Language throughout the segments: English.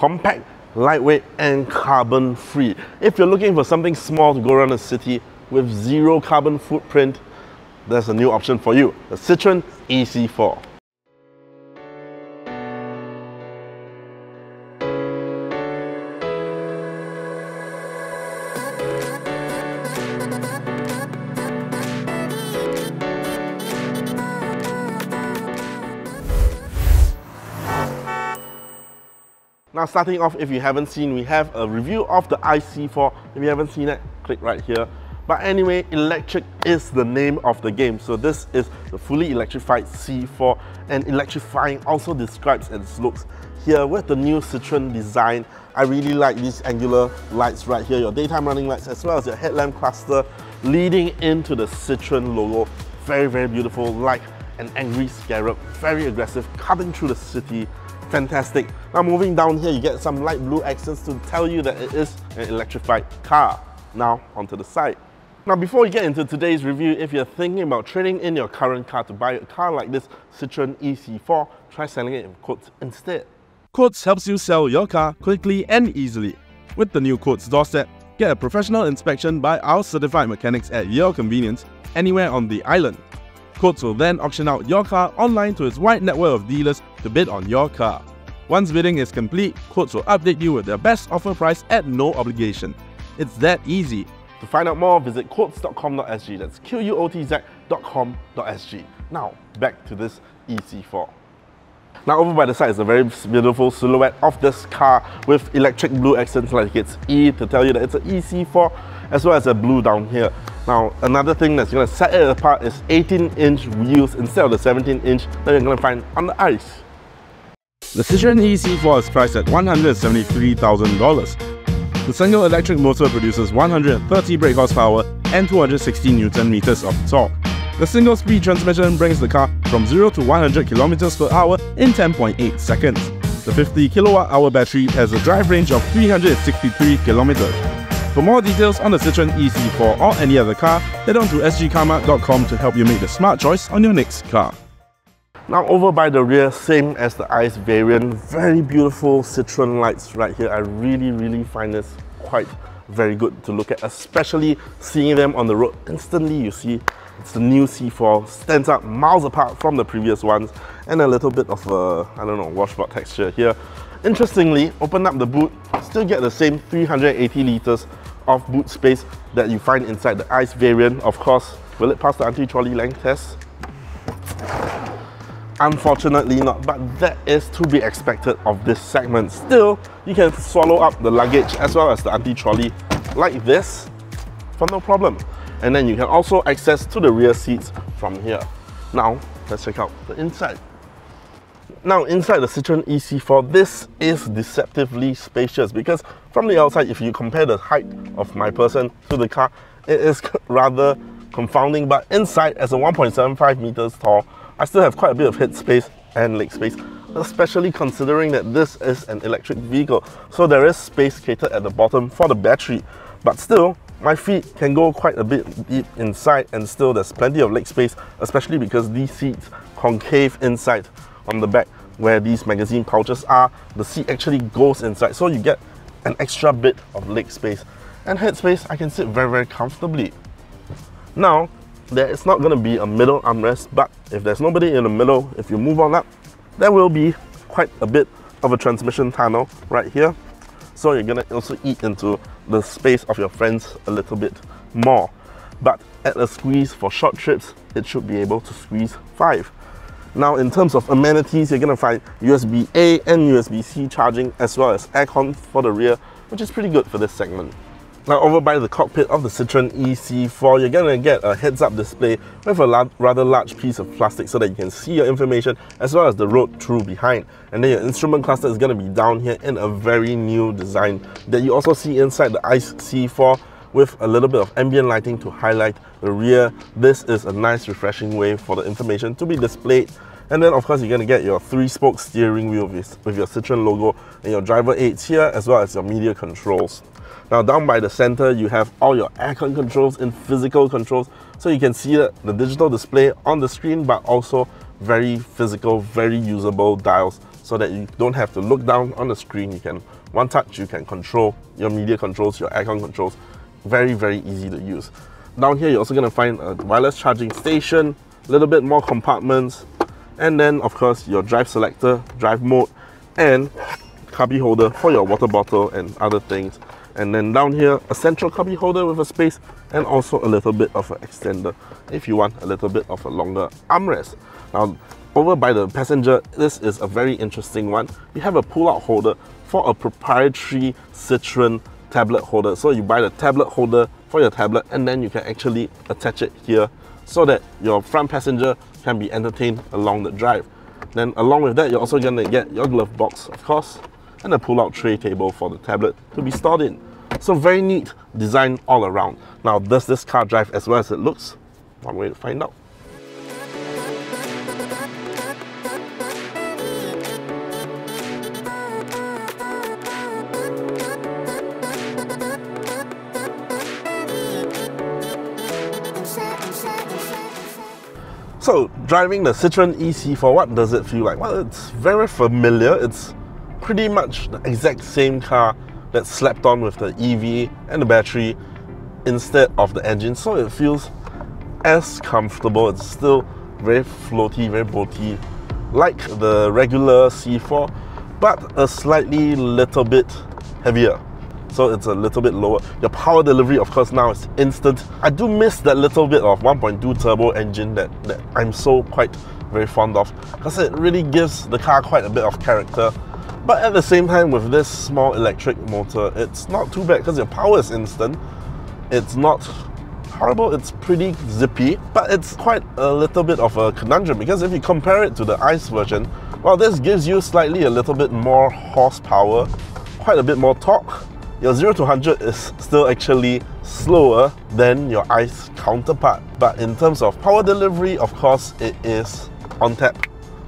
compact, lightweight and carbon free. If you're looking for something small to go around the city with zero carbon footprint, there's a new option for you, the Citroën e-C4. Now starting off, if you haven't seen, we have a review of the iC4. If you haven't seen it, click right here. But anyway, electric is the name of the game. So this is the fully electrified C4, and electrifying also describes its looks. Here with the new Citroën design, I really like these angular lights right here, your daytime running lights as well as your headlamp cluster leading into the Citroën logo. Very, very beautiful, like an angry scarab, very aggressive, cutting through the city. Fantastic. Now moving down here, you get some light blue accents to tell you that it is an electrified car. Now onto the side. Now before we get into today's review, if you're thinking about trading in your current car to buy a car like this Citroën e-C4, try selling it in Quotz instead. Quotz helps you sell your car quickly and easily. With the new Quotz doorstep, get a professional inspection by our certified mechanics at your convenience anywhere on the island. Quotz will then auction out your car online to its wide network of dealers to bid on your car. Once bidding is complete, Quotz will update you with their best offer price at no obligation. It's that easy. To find out more, visit quotz.com.sg. That's quotz.com.sg. Now, back to this e-C4. Now over by the side is a very beautiful silhouette of this car with electric blue accents like it's E to tell you that it's an e-C4, as well as a blue down here. Now another thing that's going to set it apart is 18-inch wheels instead of the 17-inch that you're going to find on the ice. The Citroën e-C4 is priced at $173,000. The single electric motor produces 130 brake horsepower and 260 Newton-meters of torque. The single-speed transmission brings the car from 0 to 100 km per hour in 10.8 seconds. The 50kWh battery has a drive range of 363 km. For more details on the Citroën e-C4 or any other car, head on to sgcarmart.com to help you make the smart choice on your next car. Now over by the rear, same as the ICE variant, very beautiful Citroën lights right here. I really find this quite very good to look at, especially seeing them on the road. Instantly you see it's the new C4, stands up miles apart from the previous ones, and a little bit of a, I don't know, washboard texture here. Interestingly, open up the boot, still get the same 380 litres of boot space that you find inside the ICE variant. Of course, will it pass the anti-trolley length test? Unfortunately not, but that is to be expected of this segment. Still, you can swallow up the luggage as well as the anti-trolley like this for no problem. And then you can also access to the rear seats from here. Now, let's check out the inside. Now, inside the Citroën e-C4, this is deceptively spacious because from the outside, if you compare the height of my person to the car, it is rather confounding, but inside, as a 1.75 meters tall, I still have quite a bit of head space and leg space, especially considering that this is an electric vehicle. So there is space catered at the bottom for the battery, but still, my feet can go quite a bit deep inside and still there's plenty of leg space, especially because these seats concave inside on the back where these magazine pouches are. The seat actually goes inside, so you get an extra bit of leg space. And head space, I can sit very comfortably. Now, there is not going to be a middle armrest, but if there's nobody in the middle, if you move on up, there will be quite a bit of a transmission tunnel right here. So you're going to also eat into the space of your friends a little bit more. But at a squeeze for short trips, it should be able to squeeze 5. Now in terms of amenities, you're going to find USB-A and USB-C charging as well as aircon for the rear, which is pretty good for this segment. Now over by the cockpit of the Citroën e-C4, you're going to get a heads-up display with a rather large piece of plastic so that you can see your information as well as the road through behind. And then your instrument cluster is going to be down here in a very new design that you also see inside the ICE C4 with a little bit of ambient lighting to highlight the rear. This is a nice refreshing way for the information to be displayed. And then of course you're going to get your 3-spoke steering wheel with your Citroën logo and your driver aids here as well as your media controls. Now down by the center, you have all your aircon controls and physical controls. So you can see the digital display on the screen, but also very physical, very usable dials so that you don't have to look down on the screen. You can one touch, you can control your media controls, your aircon controls. Very easy to use. Down here you're also going to find a wireless charging station, a little bit more compartments, and then of course your drive selector, drive mode, and cubby holder for your water bottle and other things. And then down here a central cubby holder with a space, and also a little bit of an extender if you want a little bit of a longer armrest. Now over by the passenger, this is a very interesting one. You have a pull-out holder for a proprietary Citroën tablet holder. So you buy the tablet holder for your tablet, and then you can actually attach it here so that your front passenger can be entertained along the drive. Then along with that, you're also going to get your glove box, of course, and a pull-out tray table for the tablet to be stored in. So very neat design all around. Now, does this car drive as well as it looks? One way to find out. So driving the Citroën e-C4, what does it feel like? Well, it's very familiar. It's pretty much the exact same car that slapped on with the EV and the battery instead of the engine. So it feels as comfortable. It's still very floaty, very boaty, like the regular C4, but a slightly little bit heavier. So it's a little bit lower. Your power delivery, of course, now is instant. I do miss that little bit of 1.2 turbo engine that I'm so very fond of, because it really gives the car quite a bit of character. But at the same time, with this small electric motor, it's not too bad because your power is instant. It's not horrible, it's pretty zippy, but it's quite a little bit of a conundrum, because if you compare it to the ICE version, well, this gives you slightly a little bit more horsepower, quite a bit more torque. Your 0 to 100 is still actually slower than your ICE counterpart. But in terms of power delivery, of course, it is on tap,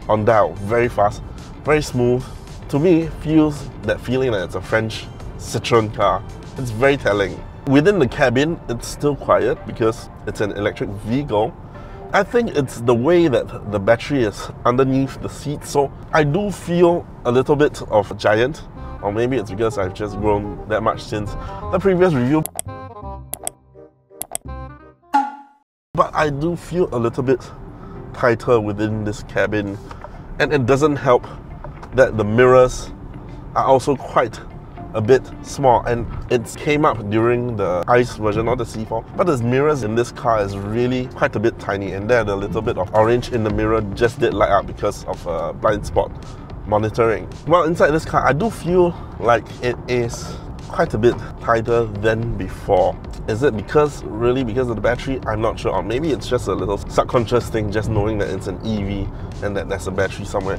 on dial, very fast, very smooth. To me, feels that feeling that it's a French Citroën car. It's very telling. Within the cabin, it's still quiet because it's an electric vehicle. I think it's the way that the battery is underneath the seat, so I do feel a little bit of a giant. Or maybe it's because I've just grown that much since the previous review. But I do feel a little bit tighter within this cabin. And it doesn't help that the mirrors are also quite a bit small. And it came up during the ICE version, or the C4. But the mirrors in this car is really quite a bit tiny. And then a little bit of orange in the mirror just did light up because of a blind spot monitoring. Well, inside this car, I do feel like it is quite a bit tighter than before. Is it because of the battery? I'm not sure. Or maybe it's just a little subconscious thing, just knowing that it's an EV and that there's a battery somewhere.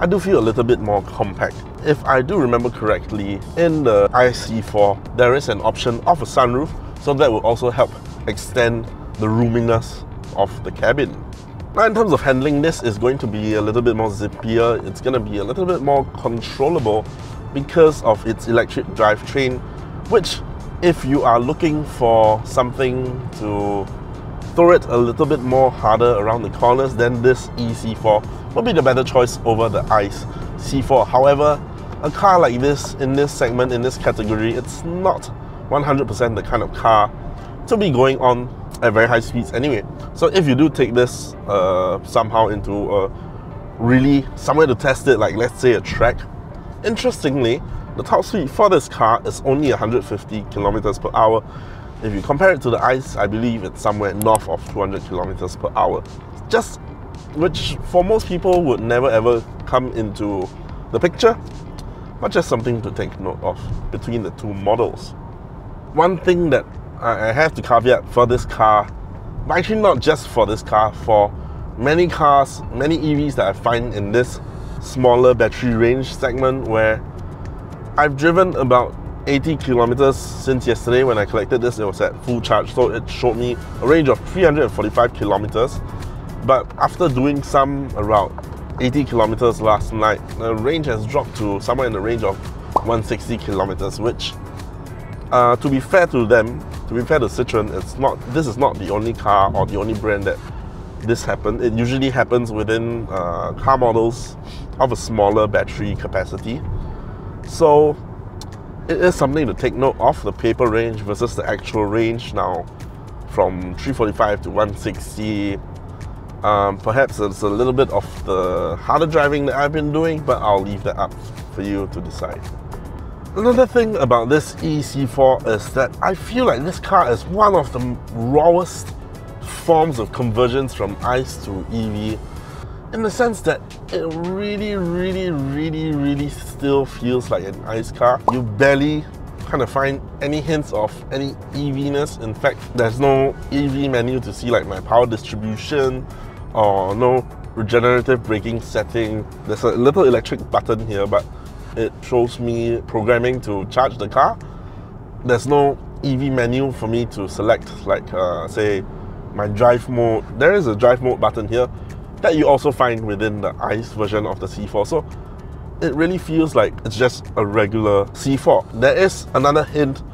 I do feel a little bit more compact. If I do remember correctly, in the iC4, there is an option of a sunroof, so that will also help extend the roominess of the cabin. Now, in terms of handling, this is going to be a little bit more zippier. It's going to be a little bit more controllable because of its electric drivetrain, which, if you are looking for something to throw it a little bit more harder around the corners, then this e-C4 will be the better choice over the ICE C4. However, a car like this, in this segment, in this category, it's not 100% the kind of car to be going on at very high speeds anyway. So if you do take this somehow into really somewhere to test it, like let's say a track, interestingly, the top speed for this car is only 150 km/h. If you compare it to the ICE, I believe it's somewhere north of 200 km/h. Just which for most people would never ever come into the picture, but just something to take note of between the two models. One thing that I have to caveat for this car, but actually not just for this car, for many cars, many EVs that I find in this smaller battery range segment, where I've driven about 80 kilometers since yesterday. When I collected this, it was at full charge, so it showed me a range of 345 kilometers. But after doing some around 80 kilometers last night, the range has dropped to somewhere in the range of 160 kilometers, which to be fair to them, to be fair to Citroën, this is not the only car or the only brand that this happened. It usually happens within car models of a smaller battery capacity. So it is something to take note of, the paper range versus the actual range now from 345 to 160. Perhaps it's a little bit of the harder driving that I've been doing, but I'll leave that up for you to decide. Another thing about this e-C4 is that I feel like this car is one of the rawest forms of conversions from ICE to EV, in the sense that it really still feels like an ICE car. You barely kind of find any hints of any EV-ness. In fact, there's no EV menu to see, like my power distribution, or no regenerative braking setting. There's a little electric button here, but it shows me programming to charge the car. There's no EV menu for me to select, like say my drive mode. There is a drive mode button here that you also find within the ICE version of the C4. So it really feels like it's just a regular C4. There is another hint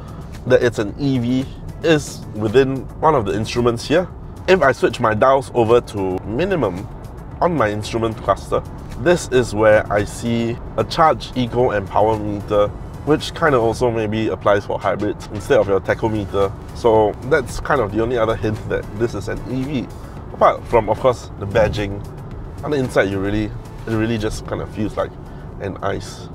that it's an EV is within one of the instruments here. If I switch my dials over to minimum on my instrument cluster, this is where I see a charge, eco and power meter, which kind of also maybe applies for hybrids instead of your tachometer. So that's kind of the only other hint that this is an EV. Apart from, of course, the badging on the inside, it really just kind of feels like an ICE.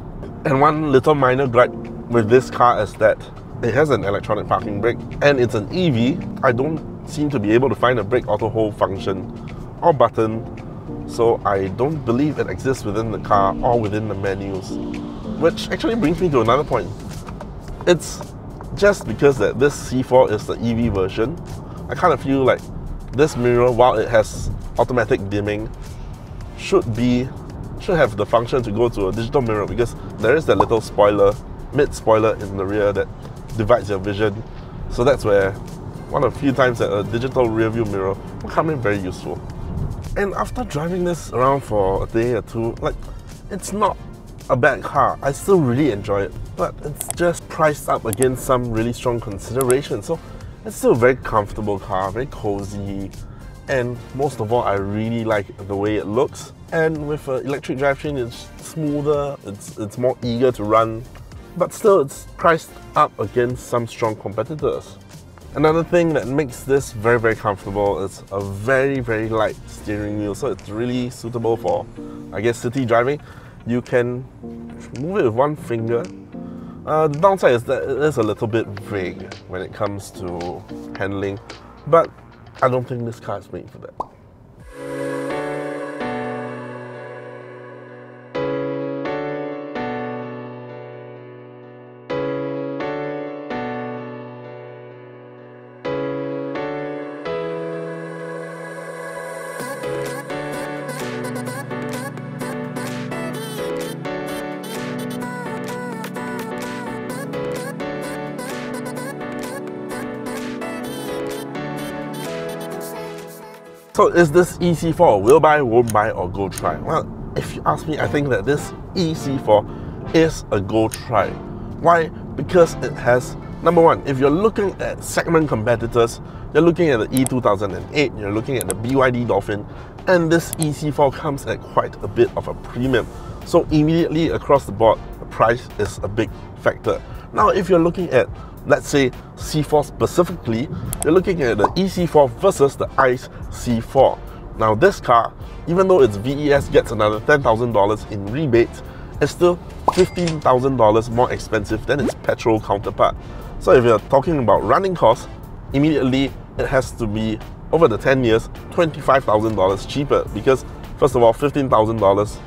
And one little minor gripe with this car is that it has an electronic parking brake, and it's an EV. I don't seem to be able to find a brake auto hold function or button, so I don't believe it exists within the car or within the menus. Which actually brings me to another point. It's just because that this C4 is the EV version, I kind of feel like this mirror, while it has automatic dimming, should have the function to go to a digital mirror, because there is that little spoiler, mid-spoiler in the rear that divides your vision. So that's where one of the few times that a digital rearview mirror will come in very useful. And after driving this around for a day or two, like, it's not a bad car. I still really enjoy it, but it's just priced up against some really strong consideration. So it's still a very comfortable car, very cozy, and most of all, I really like the way it looks. And with an electric drivetrain, it's smoother, it's more eager to run, but still it's priced up against some strong competitors. Another thing that makes this very comfortable is a very light steering wheel, so it's really suitable for, I guess, city driving. You can move it with one finger. The downside is that it is a little bit vague when it comes to handling, but I don't think this car is made for that. So is this e-C4 will buy, won't buy, or go try? Well, if you ask me, I think that this e-C4 is a go try. Why? Because it has, number one, if you're looking at segment competitors, you're looking at the E2008, you're looking at the BYD Dolphin, and this e-C4 comes at quite a bit of a premium. So immediately across the board, the price is a big factor. Now, if you're looking at, let's say, C4 specifically, you're looking at the e-C4 versus the ICE C4. Now this car, even though its VES gets another $10,000 in rebates, it's still $15,000 more expensive than its petrol counterpart. So if you're talking about running costs, immediately it has to be, over the 10 years, $25,000 cheaper, because first of all, $15,000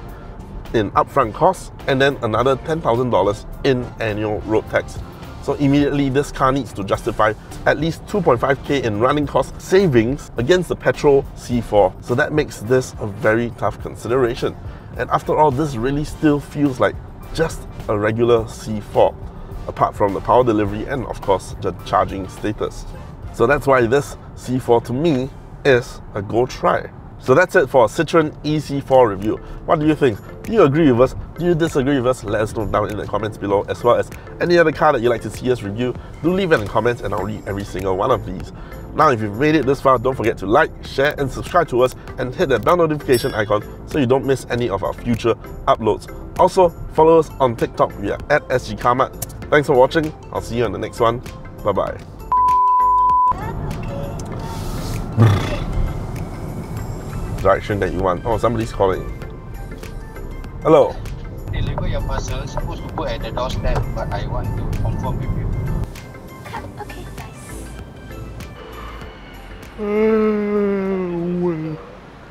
in upfront costs, and then another $10,000 in annual road tax. So immediately this car needs to justify at least 2.5k in running cost savings against the petrol C4. So that makes this a very tough consideration. And after all, this really still feels like just a regular C4, apart from the power delivery and of course the charging status. So that's why this C4 to me is a go try. So that's it for a Citroën e-C4 review. What do you think? Do you agree with us? Do you disagree with us? Let us know down in the comments below, as well as any other car that you'd like to see us review. Do leave it in the comments and I'll read every single one of these. Now, if you've made it this far, don't forget to like, share and subscribe to us, and hit that bell notification icon so you don't miss any of our future uploads. Also, follow us on TikTok. We are at SGCarmart. Thanks for watching. I'll see you on the next one. Bye-bye. Direction that you want. Oh, somebody's calling. Hello. Deliver your parcel. Supposed to put at the doorstep, but I want to confirm with you. Okay, nice.